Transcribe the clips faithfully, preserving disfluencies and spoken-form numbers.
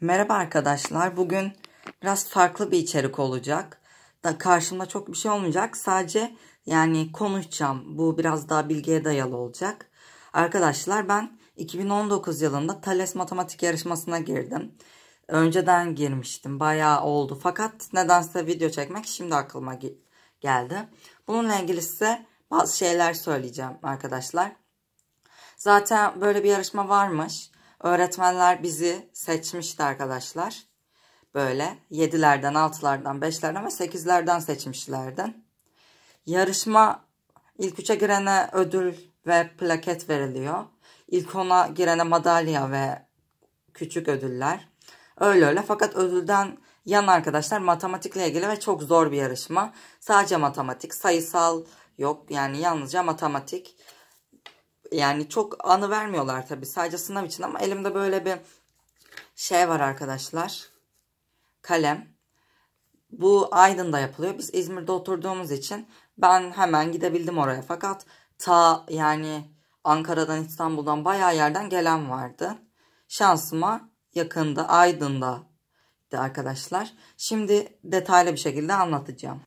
Merhaba arkadaşlar. Bugün biraz farklı bir içerik olacak. Da karşımda çok bir şey olmayacak. Sadece yani konuşacağım. Bu biraz daha bilgiye dayalı olacak. Arkadaşlar ben iki bin on dokuz yılında Tales Matematik Yarışması'na girdim. Önceden girmiştim. Bayağı oldu. Fakat nedense video çekmek şimdi aklıma geldi. Bununla ilgili size bazı şeyler söyleyeceğim arkadaşlar. Zaten böyle bir yarışma varmış. Öğretmenler bizi seçmişti arkadaşlar. Böyle yedilerden, altılardan, beşlerden ve sekizlerden seçmişlerdi. Yarışma ilk üçe girene ödül ve plaket veriliyor. İlk ona girene madalya ve küçük ödüller. Öyle öyle, fakat ödülden yan arkadaşlar matematikle ilgili ve çok zor bir yarışma. Sadece matematik, sayısal yok, yani yalnızca matematik. Yani çok anı vermiyorlar tabii, sadece sınav için, ama elimde böyle bir şey var arkadaşlar. Kalem. Bu Aydın'da yapılıyor. Biz İzmir'de oturduğumuz için ben hemen gidebildim oraya. Fakat ta yani Ankara'dan, İstanbul'dan, bayağı yerden gelen vardı. Şansıma yakında Aydın'da arkadaşlar. Şimdi detaylı bir şekilde anlatacağım.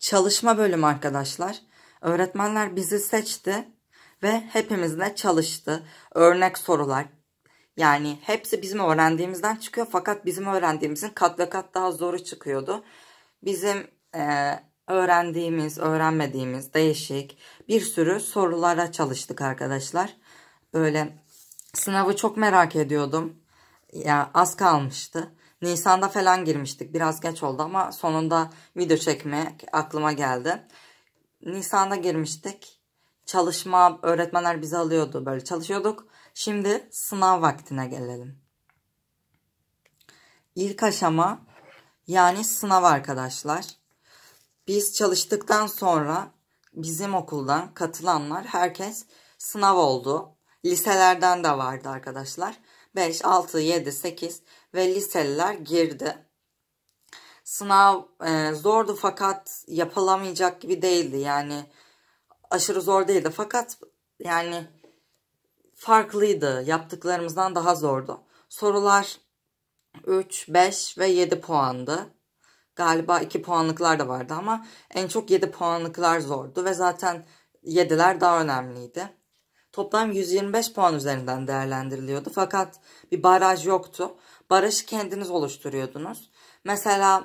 Çalışma bölümü arkadaşlar. Öğretmenler bizi seçti. Ve hepimizle çalıştı. Örnek sorular. Yani hepsi bizim öğrendiğimizden çıkıyor. Fakat bizim öğrendiğimizin kat ve kat daha zoru çıkıyordu. Bizim e, öğrendiğimiz, öğrenmediğimiz değişik bir sürü sorulara çalıştık arkadaşlar. Böyle sınavı çok merak ediyordum. Ya az kalmıştı. Nisan'da falan girmiştik. Biraz geç oldu ama sonunda video çekmek aklıma geldi. Nisan'da girmiştik. Çalışma, öğretmenler bizi alıyordu, böyle çalışıyorduk. Şimdi sınav vaktine gelelim. İlk aşama yani sınav arkadaşlar. Biz çalıştıktan sonra bizim okuldan katılanlar herkes sınav oldu. Liselerden de vardı arkadaşlar. beş, altı, yedi, sekiz ve liseliler girdi. Sınav e, zordu fakat yapılamayacak gibi değildi yani. Aşırı zor değildi fakat yani farklıydı. Yaptıklarımızdan daha zordu. Sorular üç, beş ve yedi puandı. Galiba iki puanlıklar da vardı ama en çok yedi puanlıklar zordu ve zaten yediler daha önemliydi. Toplam yüz yirmi beş puan üzerinden değerlendiriliyordu fakat bir baraj yoktu. Barajı kendiniz oluşturuyordunuz. Mesela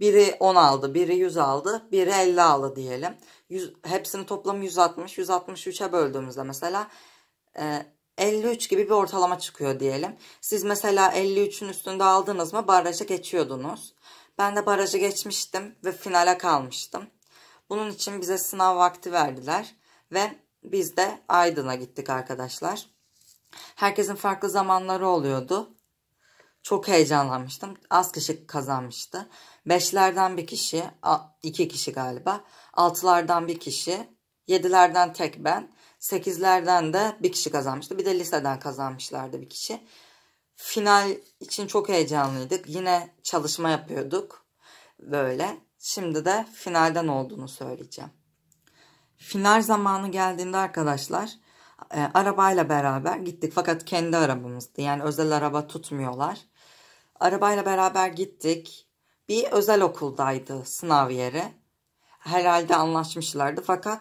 biri on aldı, biri yüz aldı, biri elli aldı diyelim. yüz, hepsini toplam yüz altmış, yüz altmış üç'e böldüğümüzde mesela e, elli üç gibi bir ortalama çıkıyor diyelim. Siz mesela elli üçün üstünde aldınız mı barajı geçiyordunuz. Ben de barajı geçmiştim ve finale kalmıştım. Bunun için bize sınav vakti verdiler ve biz de Aydın'a gittik arkadaşlar. Herkesin farklı zamanları oluyordu. Çok heyecanlanmıştım. Az kişi kazanmıştı. beşlerden bir kişi, iki kişi galiba. altılardan bir kişi, yedilerden tek ben, sekizlerden de bir kişi kazanmıştı. Bir de liseden kazanmışlardı bir kişi. Final için çok heyecanlıydık. Yine çalışma yapıyorduk. Böyle. Şimdi de finalden olduğunu söyleyeceğim. Final zamanı geldiğinde arkadaşlar e, arabayla beraber gittik. Fakat kendi arabamızdı. Yani özel araba tutmuyorlar. Arabayla beraber gittik. Bir özel okuldaydı sınav yeri. Herhalde anlaşmışlardı fakat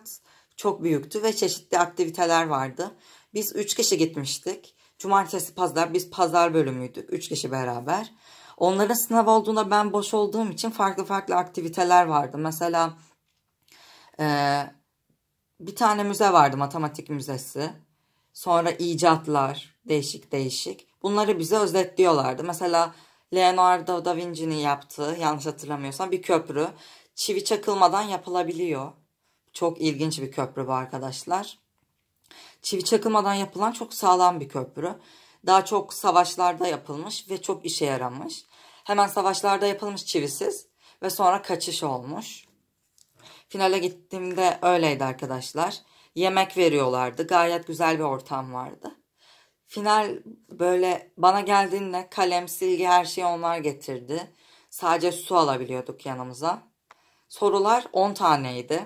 çok büyüktü ve çeşitli aktiviteler vardı. Biz üç kişi gitmiştik. Cumartesi, pazar, biz pazar bölümüydük. üç kişi beraber. Onların sınav olduğunda ben boş olduğum için farklı farklı aktiviteler vardı. Mesela e, bir tane müze vardı, matematik müzesi. Sonra icatlar, değişik değişik. Bunları bize özetliyorlardı. Mesela Leonardo da Vinci'nin yaptığı, yanlış hatırlamıyorsam, bir köprü çivi çakılmadan yapılabiliyor. Çok ilginç bir köprü bu arkadaşlar. Çivi çakılmadan yapılan çok sağlam bir köprü. Daha çok savaşlarda yapılmış ve çok işe yaramış. Hemen savaşlarda yapılmış çivisiz ve sonra kaçış olmuş. Finale gittiğimde öyleydi arkadaşlar. Yemek veriyorlardı. Gayet güzel bir ortam vardı. Final böyle bana geldiğinde kalem, silgi, her şeyi onlar getirdi. Sadece su alabiliyorduk yanımıza. Sorular on taneydi.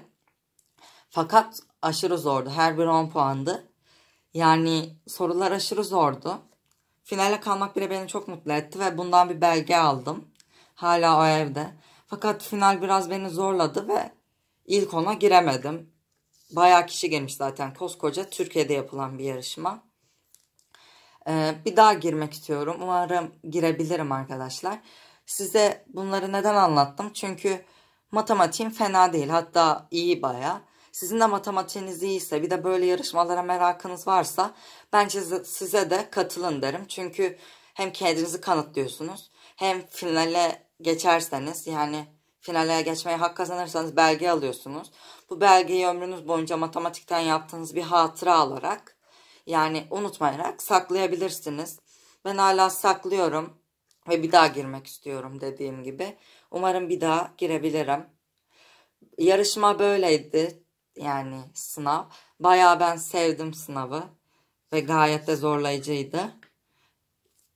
Fakat aşırı zordu. Her biri on puandı. Yani sorular aşırı zordu. Finale kalmak bile beni çok mutlu etti ve bundan bir belge aldım. Hala o evde. Fakat final biraz beni zorladı ve ilk ona giremedim. Bayağı kişi gelmiş zaten. Koskoca Türkiye'de yapılan bir yarışma. Ee, bir daha girmek istiyorum. Umarım girebilirim arkadaşlar. Size bunları neden anlattım? Çünkü matematiğim fena değil. Hatta iyi bayağı. Sizin de matematiğiniz iyiyse, bir de böyle yarışmalara merakınız varsa bence size de katılın derim. Çünkü hem kendinizi kanıtlıyorsunuz, hem finale geçerseniz, yani finale geçmeye hak kazanırsanız belge alıyorsunuz. Bu belgeyi ömrünüz boyunca matematikten yaptığınız bir hatıra olarak, yani unutmayarak saklayabilirsiniz. Ben hala saklıyorum ve bir daha girmek istiyorum dediğim gibi. Umarım bir daha girebilirim. Yarışma böyleydi. Yani sınav. Bayağı ben sevdim sınavı. Ve gayet de zorlayıcıydı.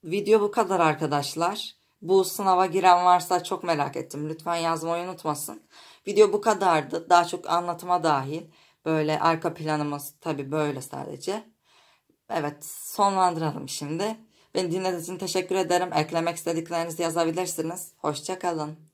Video bu kadar arkadaşlar. Bu sınava giren varsa çok merak ettim. Lütfen yazmayı unutmasın. Video bu kadardı. Daha çok anlatıma dahil. Böyle arka planımız tabii böyle sadece. Evet, sonlandıralım şimdi. Beni dinlediğiniz için teşekkür ederim. Eklemek istediklerinizi yazabilirsiniz. Hoşça kalın.